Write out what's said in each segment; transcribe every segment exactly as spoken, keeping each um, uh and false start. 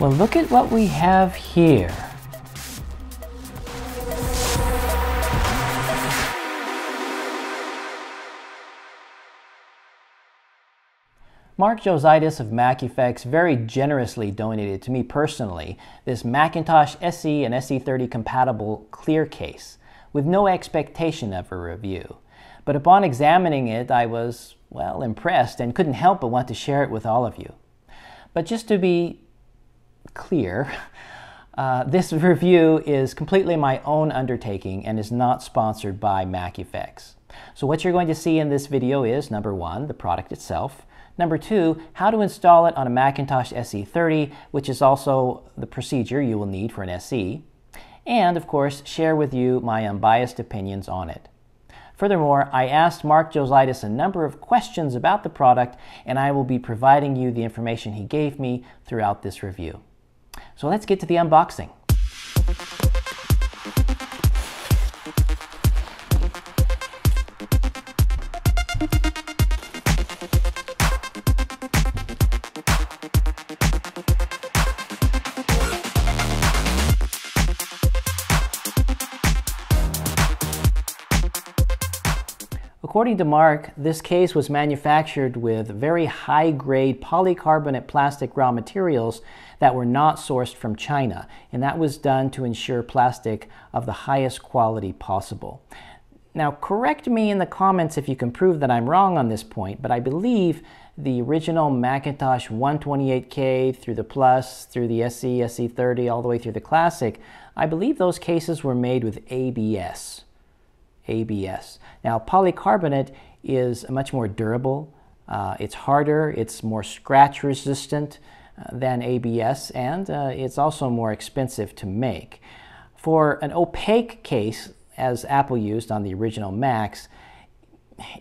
Well, look at what we have here. Mark Jozaitis of MacEffects very generously donated to me personally this Macintosh S E and S E thirty compatible clear case with no expectation of a review. But upon examining it, I was, well, impressed and couldn't help but want to share it with all of you. But just to be clear, uh, this review is completely my own undertaking and is not sponsored by MacEffects. So what you're going to see in this video is, number one, the product itself. Number two, how to install it on a Macintosh S E thirty, which is also the procedure you will need for an S E, and of course, share with you my unbiased opinions on it. Furthermore, I asked Mark Jozaitis a number of questions about the product, and I will be providing you the information he gave me throughout this review. So let's get to the unboxing. According to Mark, this case was manufactured with very high-grade polycarbonate plastic raw materials that were not sourced from China, and that was done to ensure plastic of the highest quality possible. Now, correct me in the comments if you can prove that I'm wrong on this point, but I believe the original Macintosh one twenty-eight K through the Plus, through the S E, S E thirty, all the way through the Classic, I believe those cases were made with A B S. A B S. Now, polycarbonate is much more durable, uh, it's harder, it's more scratch resistant uh, than A B S, and uh, it's also more expensive to make. For an opaque case, as Apple used on the original Macs,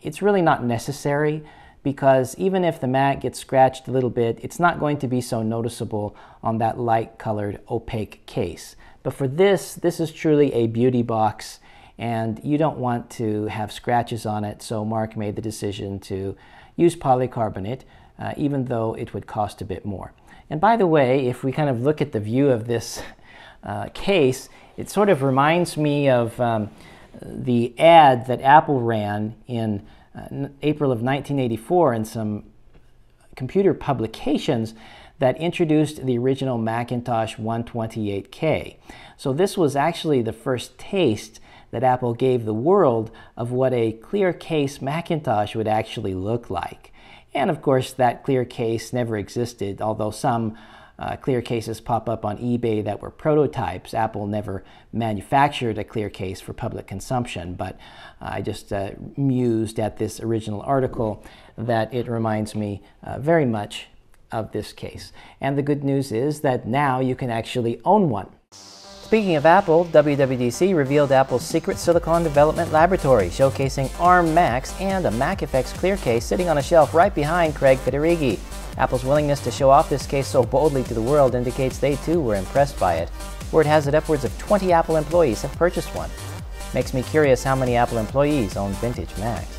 it's really not necessary, because even if the Mac gets scratched a little bit, it's not going to be so noticeable on that light-colored opaque case. But for this, this is truly a beauty box, and you don't want to have scratches on it, so Mark made the decision to use polycarbonate, uh, even though it would cost a bit more. And by the way, if we kind of look at the view of this uh, case, it sort of reminds me of um, the ad that Apple ran in uh, April of nineteen eighty-four in some computer publications that introduced the original Macintosh one twenty-eight K. So this was actually the first taste that Apple gave the world of what a clear case Macintosh would actually look like. And of course, that clear case never existed, although some uh, clear cases pop up on eBay that were prototypes. Apple never manufactured a clear case for public consumption, but I just uh, mused at this original article that it reminds me uh, very much of this case. And the good news is that now you can actually own one. Speaking of Apple, W W D C revealed Apple's secret silicon development laboratory, showcasing ARM Macs and a MacEffects clear case sitting on a shelf right behind Craig Federighi. Apple's willingness to show off this case so boldly to the world indicates they too were impressed by it. Word has it upwards of twenty Apple employees have purchased one. Makes me curious how many Apple employees own vintage Macs.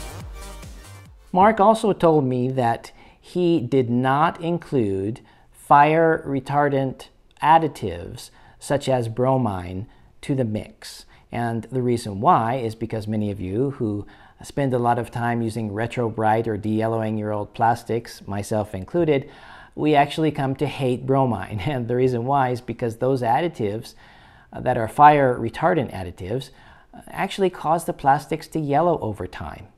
Mark also told me that he did not include fire retardant additives such as bromine to the mix. And the reason why is because many of you who spend a lot of time using RetroBrite or de-yellowing your old plastics, myself included, we actually come to hate bromine. And the reason why is because those additives that are fire retardant additives actually cause the plastics to yellow over time.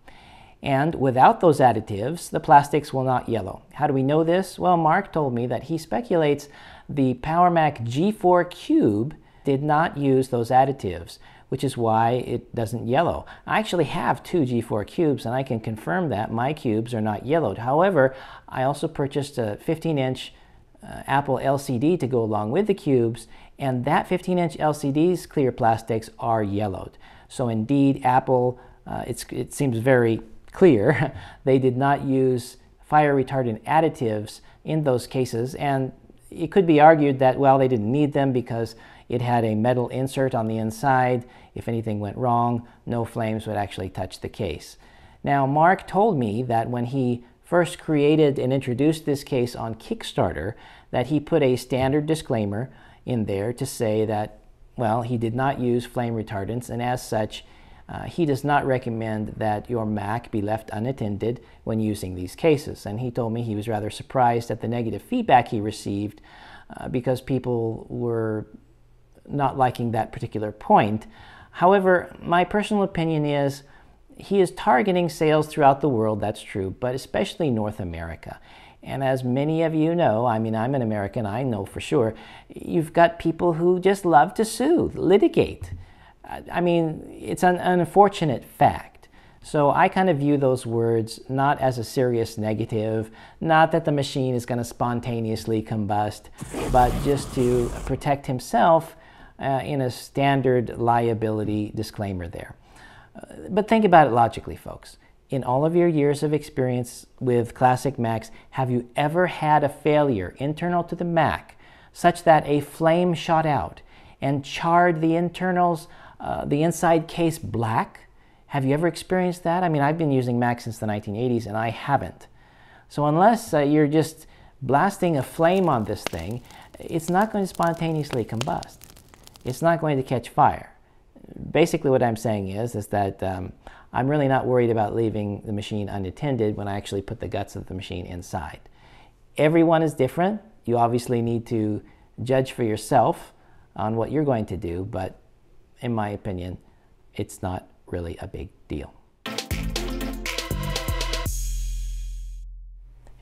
And without those additives, the plastics will not yellow. How do we know this? Well, Mark told me that he speculates the Power Mac G four Cube did not use those additives, which is why it doesn't yellow. I actually have two G four Cubes, and I can confirm that my cubes are not yellowed. However, I also purchased a fifteen inch uh, Apple L C D to go along with the cubes, and that fifteen inch L C D's clear plastics are yellowed. So indeed, Apple, uh, it's, it seems very clear, they did not use fire retardant additives in those cases, and it could be argued that, well, they didn't need them because it had a metal insert on the inside. If anything went wrong, no flames would actually touch the case. Now, Mark told me that when he first created and introduced this case on Kickstarter, that he put a standard disclaimer in there to say that, well, he did not use flame retardants, and as such, uh, he does not recommend that your Mac be left unattended when using these cases. And he told me he was rather surprised at the negative feedback he received uh, because people were not liking that particular point. However, my personal opinion is he is targeting sales throughout the world, that's true, but especially North America. And as many of you know, I mean, I'm an American, I know for sure, you've got people who just love to sue, litigate. I mean, it's an unfortunate fact. So I kind of view those words not as a serious negative, not that the machine is going to spontaneously combust, but just to protect himself uh, in a standard liability disclaimer there. Uh, but think about it logically, folks. In all of your years of experience with classic Macs, have you ever had a failure internal to the Mac such that a flame shot out and charred the internals, uh, the inside case black? Have you ever experienced that? I mean, I've been using Macs since the nineteen eighties and I haven't. So unless uh, you're just blasting a flame on this thing, it's not going to spontaneously combust. It's not going to catch fire. Basically what I'm saying is, is that um, I'm really not worried about leaving the machine unattended when I actually put the guts of the machine inside. Everyone is different. You obviously need to judge for yourself on what you're going to do, but in my opinion, it's not really a big deal.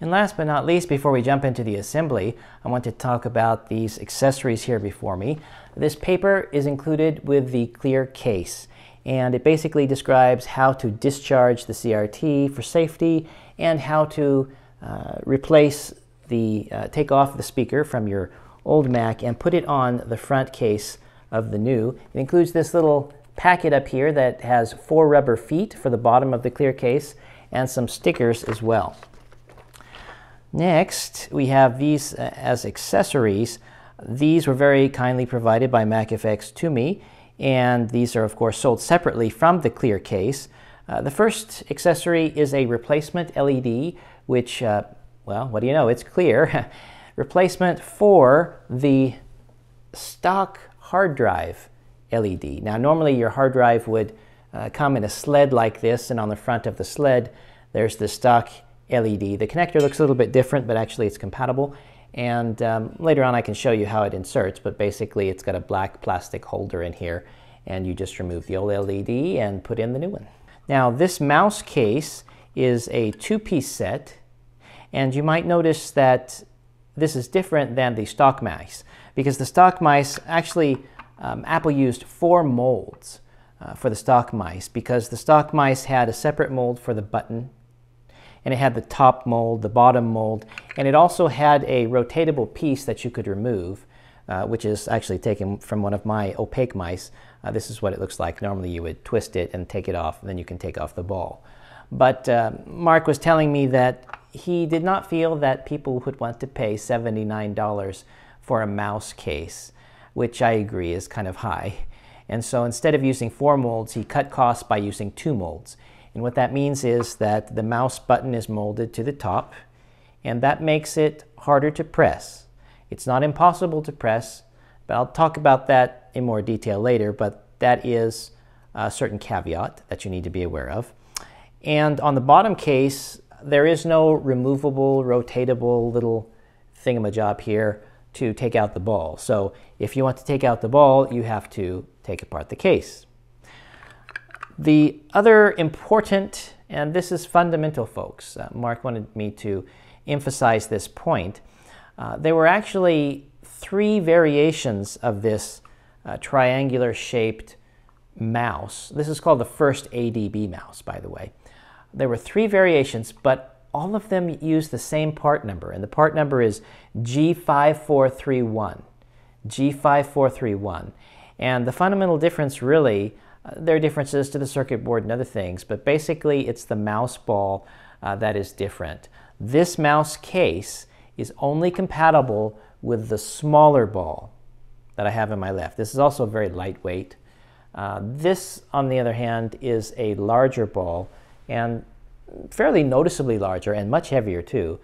And last but not least, before we jump into the assembly, I want to talk about these accessories here before me. This paper is included with the clear case, and it basically describes how to discharge the C R T for safety and how to uh, replace the, uh, take off the speaker from your old Mac and put it on the front case of the new. It includes this little packet up here that has four rubber feet for the bottom of the clear case and some stickers as well. Next, we have these uh, as accessories. These were very kindly provided by MacEffects to me, and these are of course sold separately from the clear case. Uh, the first accessory is a replacement L E D, which, uh, well, what do you know, it's clear. Replacement for the stock hard drive L E D. Now, normally your hard drive would uh, come in a sled like this, and on the front of the sled, there's the stock L E D. The connector looks a little bit different, but actually it's compatible. And um, later on I can show you how it inserts, but basically it's got a black plastic holder in here, and you just remove the old L E D and put in the new one. Now, this mouse case is a two-piece set, and you might notice that this is different than the stock mice, because the stock mice, actually um, Apple used four molds uh, for the stock mice, because the stock mice had a separate mold for the button, and it had the top mold, the bottom mold, and it also had a rotatable piece that you could remove, uh, which is actually taken from one of my opaque mice. Uh, this is what it looks like. Normally you would twist it and take it off, and then you can take off the ball. But uh, Mark was telling me that he did not feel that people would want to pay seventy-nine dollars for a mouse case, which I agree is kind of high. And so instead of using four molds, he cut costs by using two molds. And what that means is that the mouse button is molded to the top, and that makes it harder to press. It's not impossible to press, but I'll talk about that in more detail later, but that is a certain caveat that you need to be aware of. And on the bottom case, there is no removable, rotatable little thingamajob here to take out the ball. So if you want to take out the ball, you have to take apart the case. The other important, and this is fundamental, folks, uh, Mark wanted me to emphasize this point, uh, there were actually three variations of this uh, triangular shaped mouse. This is called the first A D B mouse, by the way. There were three variations, but all of them use the same part number, and the part number is G five four three one, G five four three one. And the fundamental difference, really, there are differences to the circuit board and other things, but basically it's the mouse ball uh, that is different. This mouse case is only compatible with the smaller ball that I have in my left. This is also very lightweight. Uh, this, on the other hand, is a larger ball, and fairly noticeably larger and much heavier too.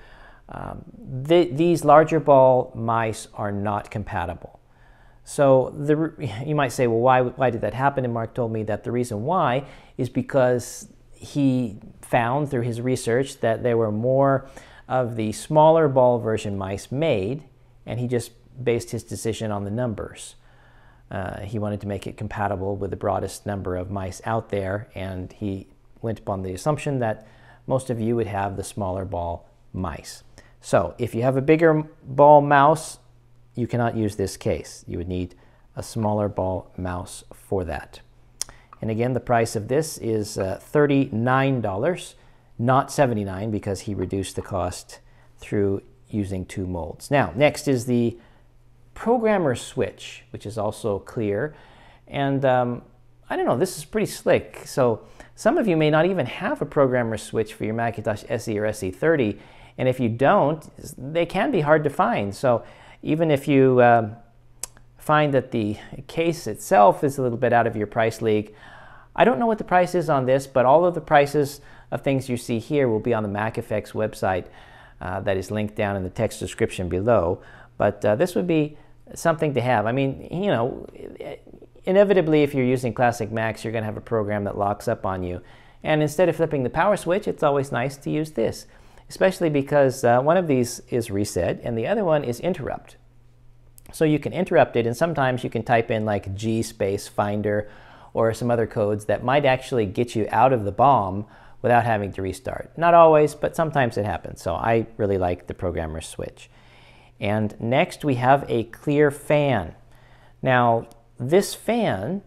Um, th these larger ball mice are not compatible. So the, you might say, well, why, why did that happen? And Mark told me that the reason why is because he found through his research that there were more of the smaller ball version mice made, and he just based his decision on the numbers. Uh, he wanted to make it compatible with the broadest number of mice out there, and he went upon the assumption that most of you would have the smaller ball mice. So if you have a bigger ball mouse, you cannot use this case. You would need a smaller ball mouse for that. And again, the price of this is uh, thirty-nine dollars, not seventy-nine dollars, because he reduced the cost through using two molds. Now, next is the programmer switch, which is also clear. And um, I don't know, this is pretty slick. So some of you may not even have a programmer switch for your Macintosh S E or S E thirty. And if you don't, they can be hard to find. So even if you uh, find that the case itself is a little bit out of your price league, I don't know what the price is on this, but all of the prices of things you see here will be on the MacEffects website uh, that is linked down in the text description below. But uh, this would be something to have. I mean, you know, inevitably if you're using classic Macs, you're gonna have a program that locks up on you. And instead of flipping the power switch, it's always nice to use this, especially because uh, one of these is reset and the other one is interrupt. So you can interrupt it, and sometimes you can type in like G space finder or some other codes that might actually get you out of the bomb without having to restart. Not always, but sometimes it happens. So I really like the programmer switch. And next we have a clear fan. Now this fan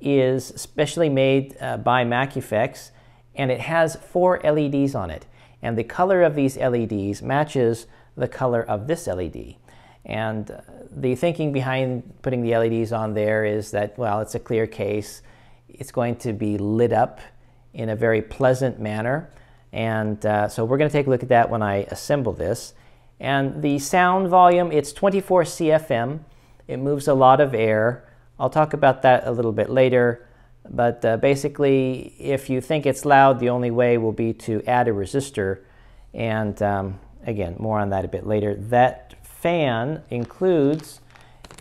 is specially made uh, by MacEffects, and it has four L E Ds on it. And the color of these L E Ds matches the color of this L E D. And the thinking behind putting the L E Ds on there is that, well, it's a clear case. It's going to be lit up in a very pleasant manner. And uh, so we're going to take a look at that when I assemble this. And the sound volume, it's twenty-four C F M. It moves a lot of air. I'll talk about that a little bit later. But uh, basically, if you think it's loud, the only way will be to add a resistor. And um, again, more on that a bit later. That fan includes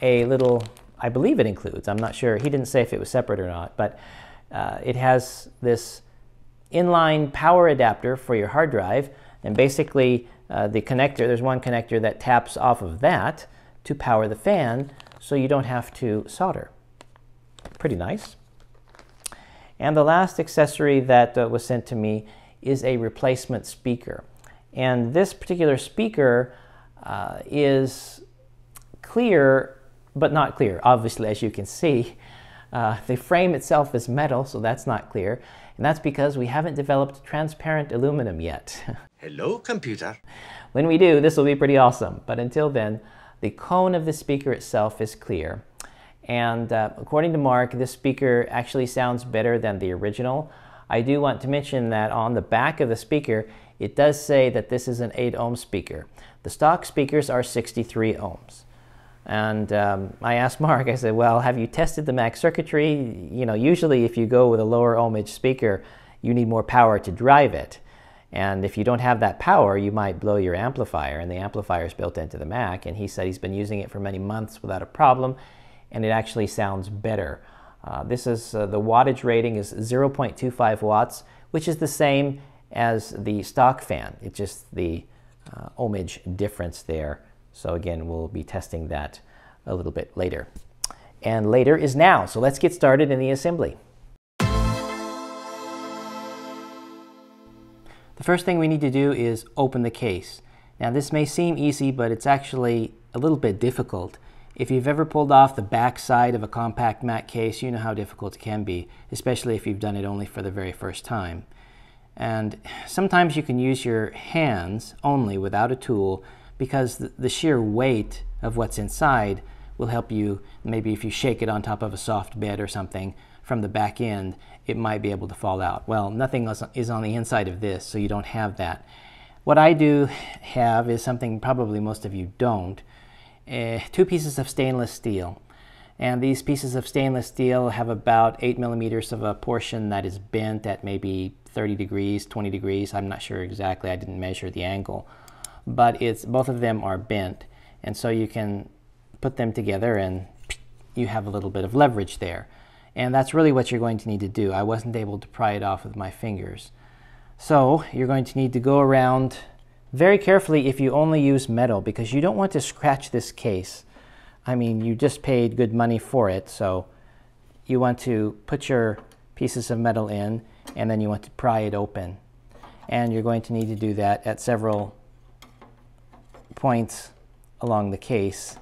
a little, I believe it includes, I'm not sure, he didn't say if it was separate or not, but uh, it has this inline power adapter for your hard drive. And basically, uh, the connector, there's one connector that taps off of that to power the fan, so you don't have to solder. Pretty nice. And the last accessory that uh, was sent to me is a replacement speaker. And this particular speaker uh, is clear, but not clear. Obviously, as you can see, uh, the frame itself is metal, so that's not clear. And that's because we haven't developed transparent aluminum yet. Hello, computer. When we do, this will be pretty awesome. But until then, the cone of the speaker itself is clear. And uh, according to Mark, this speaker actually sounds better than the original. I do want to mention that on the back of the speaker, it does say that this is an eight ohm speaker. The stock speakers are sixty-three ohms. And um, I asked Mark, I said, well, have you tested the Mac circuitry? You know, usually if you go with a lower ohmage speaker, you need more power to drive it. And if you don't have that power, you might blow your amplifier, and the amplifier is built into the Mac. And he said he's been using it for many months without a problem, and it actually sounds better. Uh, this is, uh, the wattage rating is zero point two five watts, which is the same as the stock fan. It's just the uh, ohmage difference there. So again, we'll be testing that a little bit later. And later is now, so let's get started in the assembly. The first thing we need to do is open the case. Now this may seem easy, but it's actually a little bit difficult. If you've ever pulled off the back side of a compact Mac case, you know how difficult it can be, especially if you've done it only for the very first time. And sometimes you can use your hands only without a tool, because the sheer weight of what's inside will help you. Maybe if you shake it on top of a soft bed or something from the back end, it might be able to fall out. Well, nothing is on the inside of this, so you don't have that. What I do have is something probably most of you don't. Uh, two pieces of stainless steel, and these pieces of stainless steel have about eight millimeters of a portion that is bent at maybe thirty degrees, twenty degrees. I'm not sure exactly, I didn't measure the angle, but it's both of them are bent, and so you can put them together and you have a little bit of leverage there. And that's really what you're going to need to do. I wasn't able to pry it off with my fingers. So you're going to need to go around very carefully if you only use metal, because you don't want to scratch this case. I mean, you just paid good money for it, so you want to put your pieces of metal in, and then you want to pry it open. And you're going to need to do that at several points along the case,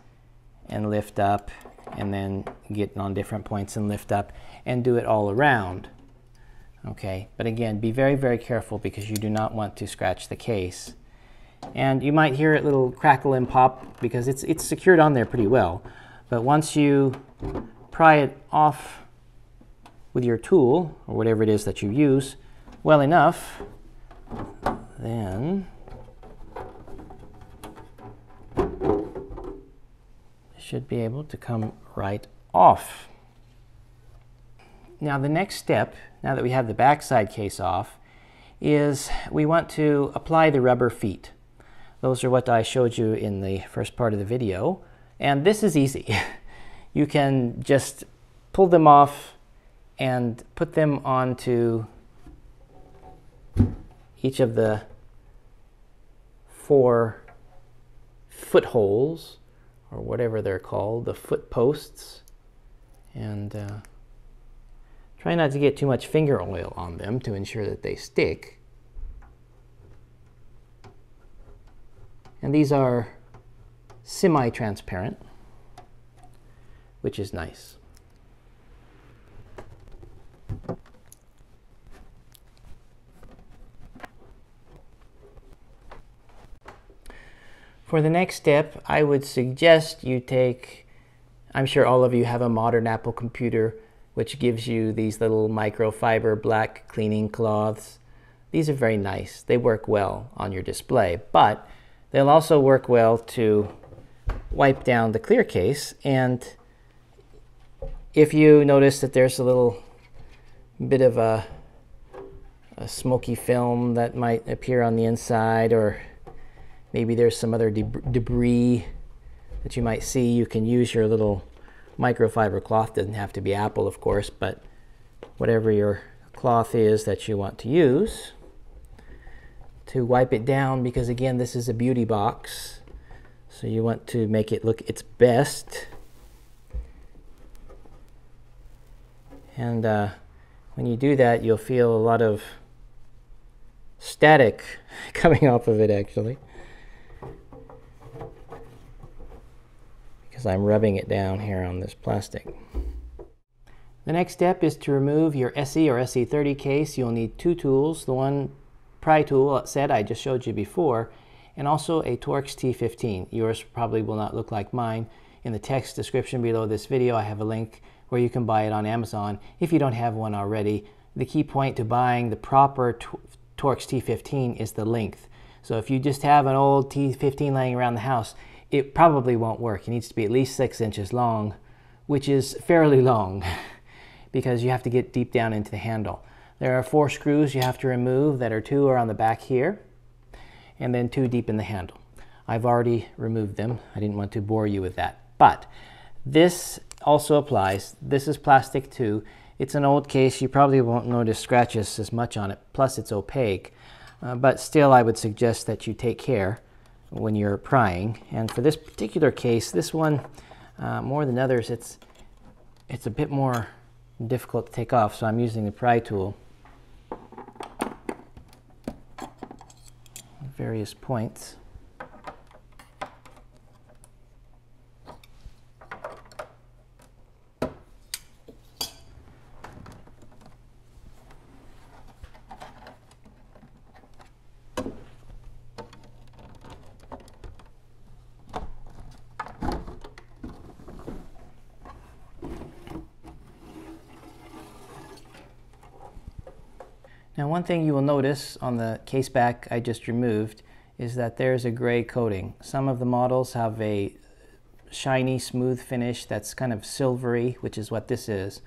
and lift up, and then get on different points and lift up, and do it all around. Okay, but again, be very, very careful, because you do not want to scratch the case. And you might hear it little crackle and pop, because it's, it's secured on there pretty well. But once you pry it off with your tool, or whatever it is that you use, well enough, then it should be able to come right off. Now the next step, now that we have the backside case off, is we want to apply the rubber feet. Those are what I showed you in the first part of the video, and this is easy. You can just pull them off and put them onto each of the four footholes, or whatever they're called, the foot posts, and uh, try not to get too much finger oil on them to ensure that they stick. And these are semi-transparent, which is nice. For the next step, I would suggest you take, I'm sure all of you have a modern Apple computer, which gives you these little microfiber black cleaning cloths. These are very nice. They work well on your display, but they'll also work well to wipe down the clear case. And if you notice that there's a little bit of a, a smoky film that might appear on the inside, or maybe there's some other deb- debris that you might see, you can use your little microfiber cloth. Doesn't have to be Apple, of course, but whatever your cloth is that you want to use to wipe it down, because again, this is a beauty box, so you want to make it look its best. And uh, when you do that, you'll feel a lot of static coming off of it, actually, because I'm rubbing it down here on this plastic. The next step is to remove your S E or S E thirty case. You'll need two tools, the one pry tool set I just showed you before, and also a Torx T fifteen. Yours probably will not look like mine. In the text description below this video, I have a link where you can buy it on Amazon if you don't have one already. The key point to buying the proper Torx T fifteen is the length. So if you just have an old T fifteen laying around the house, it probably won't work. It needs to be at least six inches long, which is fairly long because you have to get deep down into the handle. There are four screws you have to remove, that are two are on the back here, and then two deep in the handle. I've already removed them. I didn't want to bore you with that. But this also applies. This is plastic too. It's an old case. You probably won't notice scratches as much on it. Plus it's opaque. Uh, but still, I would suggest that you take care when you're prying. And for this particular case, this one, uh, more than others, it's it's a bit more difficult to take off, so I'm using the pry tool at various points. Now, one thing you will notice on the case back I just removed is that there's a gray coating. Some of the models have a shiny, smooth finish that's kind of silvery, which is what this is.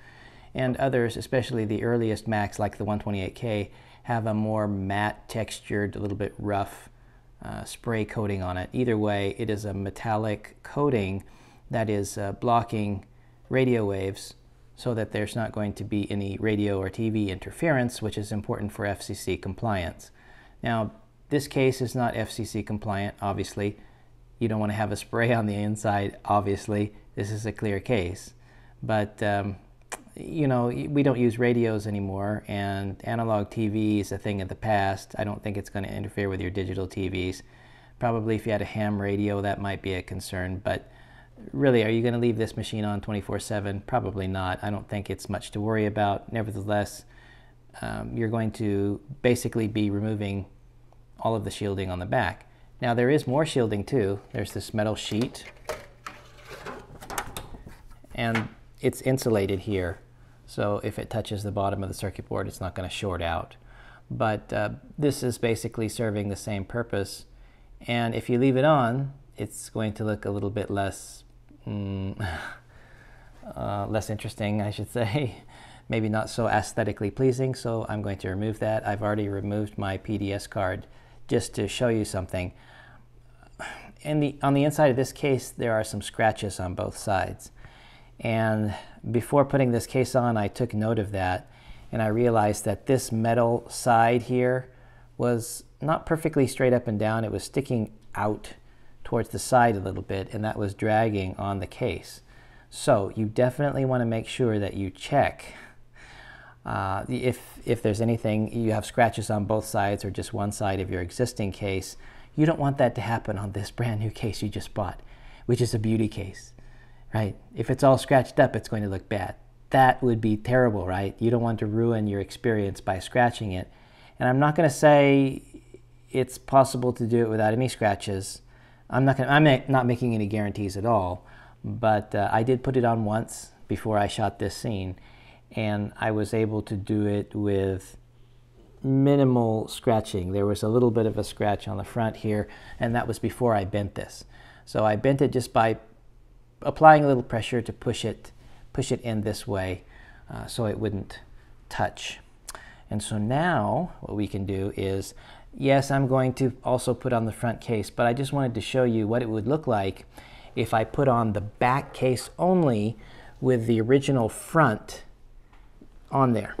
And others, especially the earliest Macs like the one twenty-eight K, have a more matte textured, a little bit rough uh, spray coating on it. Either way, it is a metallic coating that is uh, blocking radio waves so that there's not going to be any radio or T V interference, which is important for F C C compliance. Now, this case is not F C C compliant, obviously. You don't want to have a spray on the inside, obviously. This is a clear case. But, um, you know, we don't use radios anymore, and analog T V is a thing of the past. I don't think it's going to interfere with your digital T Vs. Probably if you had a ham radio, that might be a concern, but really, are you going to leave this machine on twenty-four seven? Probably not. I don't think it's much to worry about. Nevertheless, um, you're going to basically be removing all of the shielding on the back. Now, there is more shielding too. There's this metal sheet, and it's insulated here, so if it touches the bottom of the circuit board, it's not going to short out. But uh, this is basically serving the same purpose, and if you leave it on, it's going to look a little bit less mm, uh, less interesting, I should say. Maybe not so aesthetically pleasing, so I'm going to remove that. I've already removed my P D S card just to show you something. In the, on the inside of this case, there are some scratches on both sides. And before putting this case on, I took note of that, and I realized that this metal side here was not perfectly straight up and down. It was sticking out towards the side a little bit, and that was dragging on the case. So you definitely want to make sure that you check uh, if, if there's anything, you have scratches on both sides or just one side of your existing case. You don't want that to happen on this brand new case you just bought, which is a beauty case. Right? If it's all scratched up, it's going to look bad. That would be terrible, right? You don't want to ruin your experience by scratching it. And I'm not going to say it's possible to do it without any scratches. I'm not going to, I'm not making any guarantees at all, but uh, I did put it on once before I shot this scene, and I was able to do it with minimal scratching. There was a little bit of a scratch on the front here, and that was before I bent this. So I bent it just by applying a little pressure to push it push it in this way uh, so it wouldn't touch. And so now what we can do is, yes, I'm going to also put on the front case, but I just wanted to show you what it would look like if I put on the back case only with the original front on there.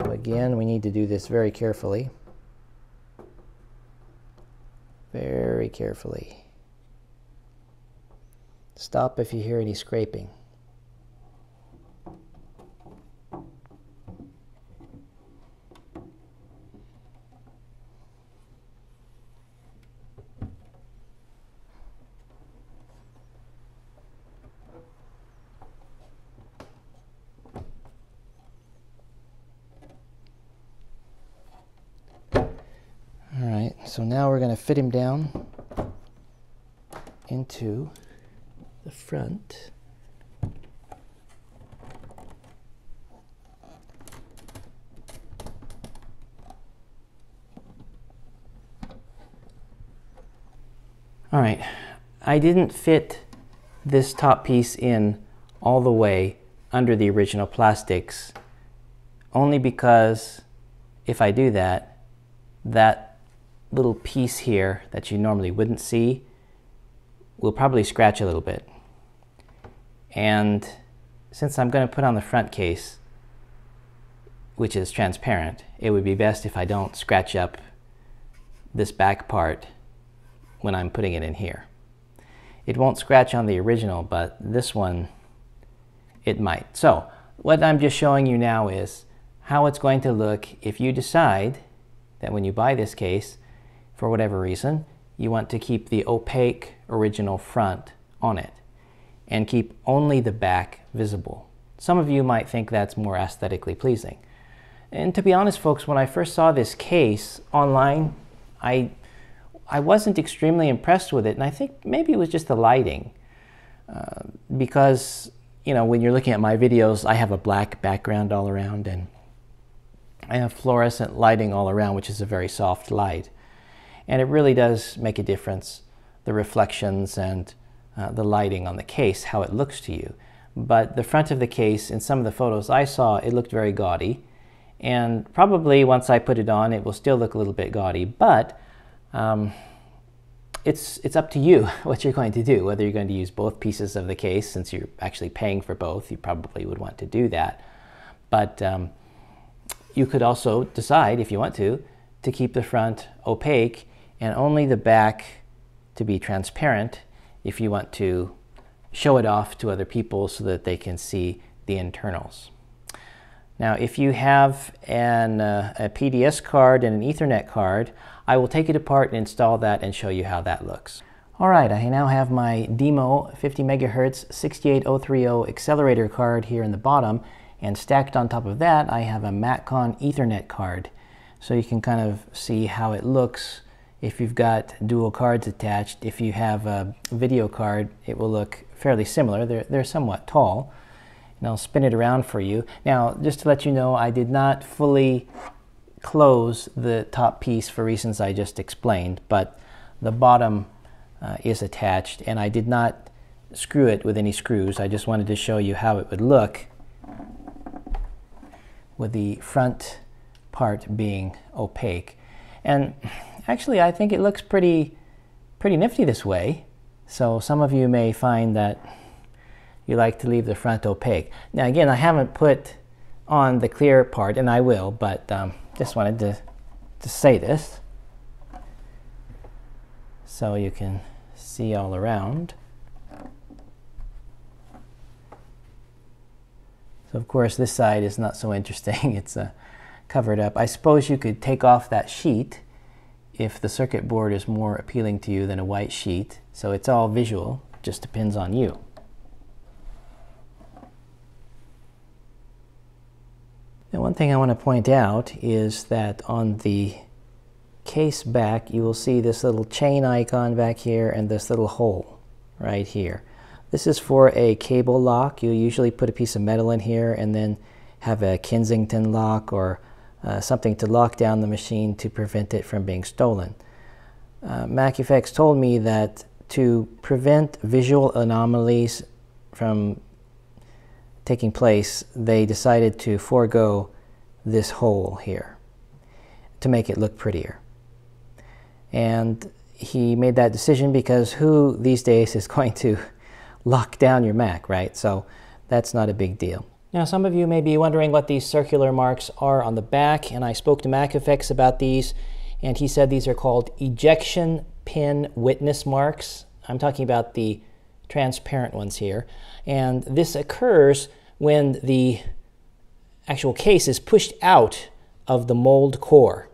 So again, we need to do this very carefully. Very carefully. Stop if you hear any scraping. All right, so now we're going to fit him down into the front. All right, I didn't fit this top piece in all the way under the original plastics, only because if I do that, that little piece here that you normally wouldn't see will probably scratch a little bit. And since I'm going to put on the front case, which is transparent, it would be best if I don't scratch up this back part when I'm putting it in here. It won't scratch on the original, but this one, it might. So what I'm just showing you now is how it's going to look if you decide that when you buy this case, for whatever reason, you want to keep the opaque original front on it and keep only the back visible. Some of you might think that's more aesthetically pleasing. And to be honest, folks, when I first saw this case online, I, I wasn't extremely impressed with it, and I think maybe it was just the lighting. Uh, because, you know, when you're looking at my videos, I have a black background all around, and I have fluorescent lighting all around, which is a very soft light. And it really does make a difference, the reflections and Uh, the lighting on the case, how it looks to you. But the front of the case, in some of the photos I saw, it looked very gaudy, and probably once I put it on, it will still look a little bit gaudy, but um, it's, it's up to you what you're going to do, whether you're going to use both pieces of the case. Since you're actually paying for both, you probably would want to do that. But um, you could also decide, if you want to, to keep the front opaque and only the back to be transparent if you want to show it off to other people so that they can see the internals. Now, if you have an, uh, a P D S card and an Ethernet card, I will take it apart and install that and show you how that looks. All right, I now have my Demo fifty megahertz six eight zero three zero accelerator card here in the bottom, and stacked on top of that, I have a MacCon Ethernet card. So you can kind of see how it looks if you've got dual cards attached. If you have a video card, it will look fairly similar. They're, they're somewhat tall. And I'll spin it around for you. Now, just to let you know, I did not fully close the top piece for reasons I just explained, but the bottom uh, is attached, and I did not screw it with any screws. I just wanted to show you how it would look with the front part being opaque. And actually, I think it looks pretty, pretty nifty this way. So some of you may find that you like to leave the front opaque. Now again, I haven't put on the clear part, and I will, but um, just wanted to, to say this so you can see all around. So of course this side is not so interesting. It's uh, covered up. I suppose you could take off that sheet if the circuit board is more appealing to you than a white sheet. So it's all visual, just depends on you. Now, one thing I want to point out is that on the case back, you will see this little chain icon back here and this little hole right here. This is for a cable lock. You usually put a piece of metal in here and then have a Kensington lock or uh, something to lock down the machine to prevent it from being stolen. Uh, MacEffects told me that to prevent visual anomalies from taking place, they decided to forego this hole here to make it look prettier. And he made that decision because who these days is going to lock down your Mac, right? So that's not a big deal. Now, some of you may be wondering what these circular marks are on the back, and I spoke to MacEffects about these, and he said these are called ejection pin witness marks. I'm talking about the transparent ones here, and this occurs when the actual case is pushed out of the mold core.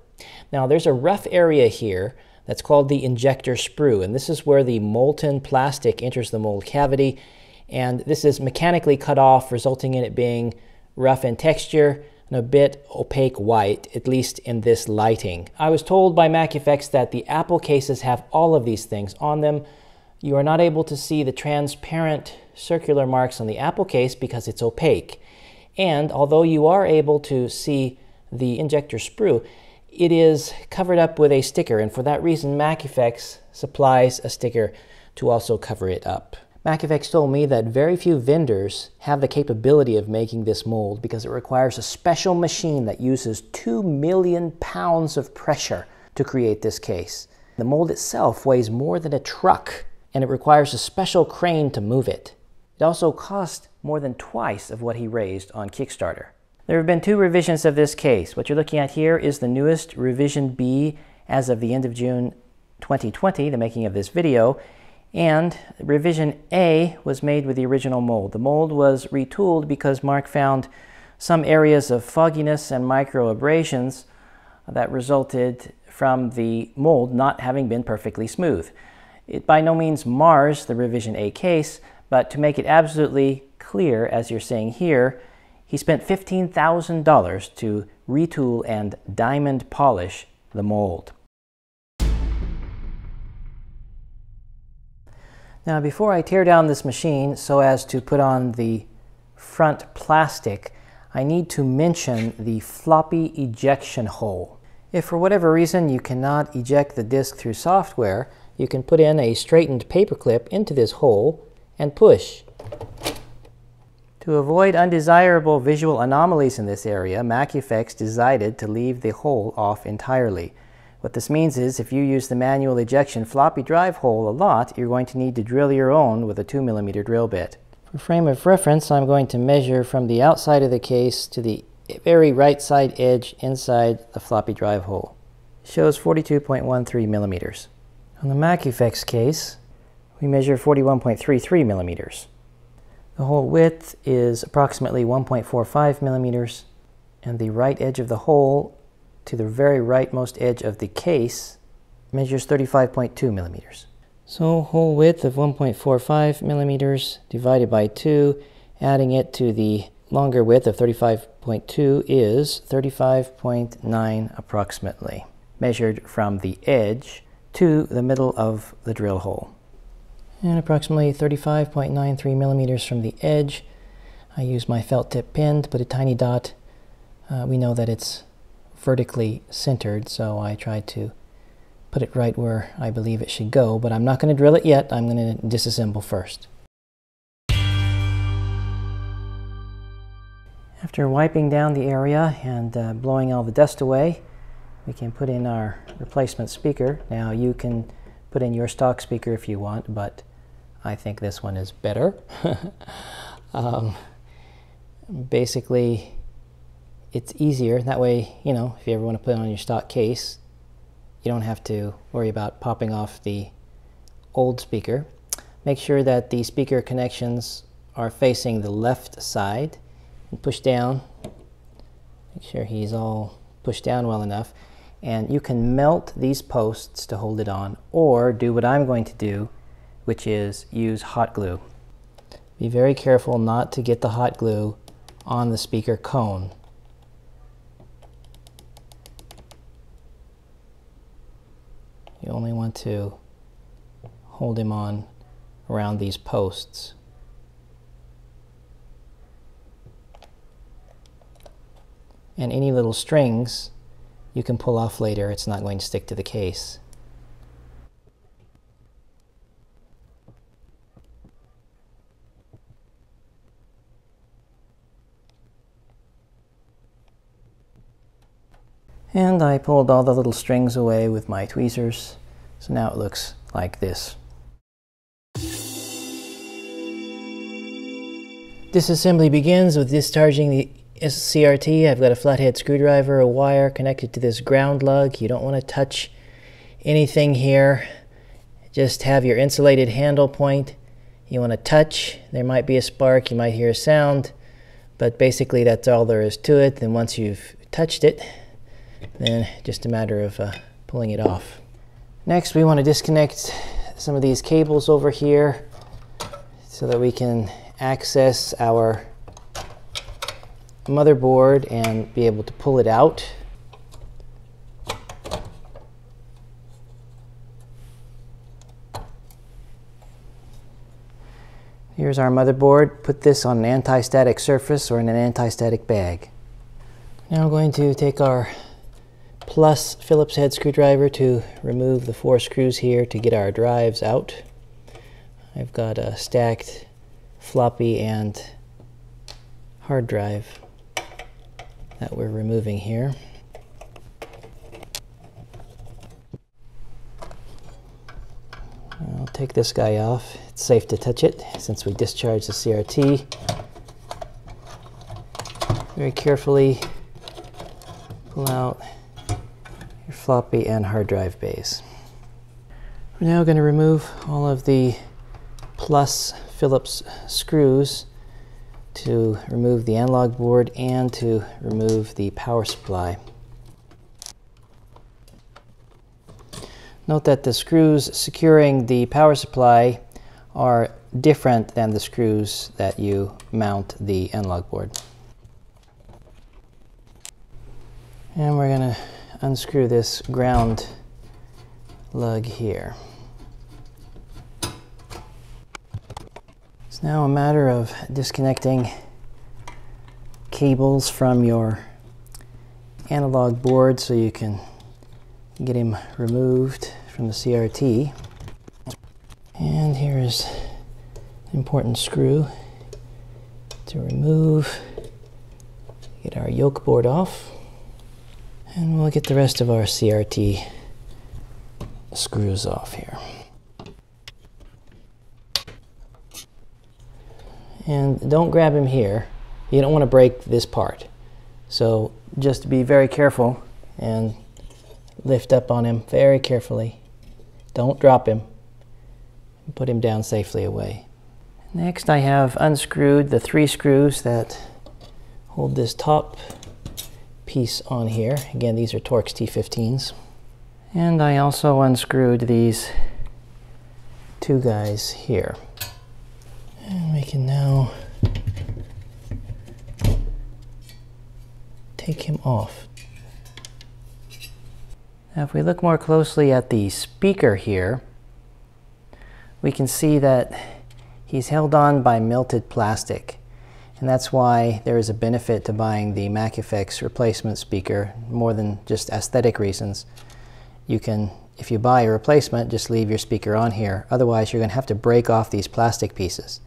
Now, there's a rough area here that's called the injector sprue, and this is where the molten plastic enters the mold cavity, and this is mechanically cut off, resulting in it being rough in texture and a bit opaque white, at least in this lighting. I was told by MacEffects that the Apple cases have all of these things on them. You are not able to see the transparent circular marks on the Apple case because it's opaque. And although you are able to see the injector sprue, it is covered up with a sticker, and for that reason MacEffects supplies a sticker to also cover it up. MacEffects told me that very few vendors have the capability of making this mold because it requires a special machine that uses two million pounds of pressure to create this case. The mold itself weighs more than a truck, and it requires a special crane to move it. It also cost more than twice of what he raised on Kickstarter. There have been two revisions of this case. What you're looking at here is the newest revision B as of the end of June twenty twenty, the making of this video, and revision A was made with the original mold. The mold was retooled because Mark found some areas of fogginess and micro abrasions that resulted from the mold not having been perfectly smooth. It by no means mars the revision A case, but to make it absolutely clear, as you're seeing here, he spent fifteen thousand dollars to retool and diamond polish the mold. Now, before I tear down this machine so as to put on the front plastic, I need to mention the floppy ejection hole. If for whatever reason you cannot eject the disk through software, you can put in a straightened paper clip into this hole and push. To avoid undesirable visual anomalies in this area, MacEffects decided to leave the hole off entirely. What this means is if you use the manual ejection floppy drive hole a lot, you're going to need to drill your own with a two millimeter drill bit. For frame of reference, I'm going to measure from the outside of the case to the very right side edge inside the floppy drive hole. It shows forty-two point one three millimeters. On the MacEffects case, we measure forty-one point three three millimeters. The hole width is approximately one point four five millimeters, and the right edge of the hole to the very rightmost edge of the case measures thirty-five point two millimeters. So hole width of one point four five millimeters divided by two, adding it to the longer width of thirty-five point two is thirty-five point nine approximately, measured from the edge to the middle of the drill hole. And approximately thirty-five point nine three millimeters from the edge. I use my felt tip pen to put a tiny dot. Uh, we know that it's vertically centered, so I try to put it right where I believe it should go, but I'm not going to drill it yet. I'm going to disassemble first. After wiping down the area and uh, blowing all the dust away, we can put in our replacement speaker. Now you can put in your stock speaker if you want, but I think this one is better. um, basically, it's easier. That way, you know, if you ever want to put it on your stock case, you don't have to worry about popping off the old speaker. Make sure that the speaker connections are facing the left side and push down. Make sure he's all pushed down well enough. And you can melt these posts to hold it on, or do what I'm going to do, which is use hot glue. Be very careful not to get the hot glue on the speaker cone. You only want to hold him on around these posts. And any little strings you can pull off later. It's not going to stick to the case. And I pulled all the little strings away with my tweezers, so now it looks like this. Disassembly begins with discharging the C R T. I've got a flathead screwdriver, a wire connected to this ground lug. You don't want to touch anything here. Just have your insulated handle point. You want to touch. There might be a spark. You might hear a sound, but basically that's all there is to it. Then once you've touched it, then just a matter of uh, pulling it off. Next, we want to disconnect some of these cables over here so that we can access our motherboard and be able to pull it out. Here's our motherboard. Put this on an anti-static surface or in an anti-static bag. Now I'm going to take our plus Phillips head screwdriver to remove the four screws here to get our drives out. I've got a stacked floppy and hard drive that we're removing here. I'll take this guy off. It's safe to touch it since we discharged the C R T. Very carefully pull out your floppy and hard drive bays. We're now going to remove all of the plus Phillips screws to remove the analog board and to remove the power supply. Note that the screws securing the power supply are different than the screws that you mount the analog board. And we're going to unscrew this ground lug here. It's now a matter of disconnecting cables from your analog board so you can get him removed from the C R T. And here is an important screw to remove. Get our yoke board off. And we'll get the rest of our C R T screws off here. And don't grab him here. You don't want to break this part. So just be very careful and lift up on him very carefully. Don't drop him. Put him down safely away. Next, I have unscrewed the three screws that hold this top piece on here. Again, these are Torx T fifteens. And I also unscrewed these two guys here. And we can now take him off. Now, if we look more closely at the speaker here, we can see that he's held on by melted plastic. And that's why there is a benefit to buying the MacEffects replacement speaker, more than just aesthetic reasons. You can, if you buy a replacement, just leave your speaker on here. Otherwise, you're going to have to break off these plastic pieces.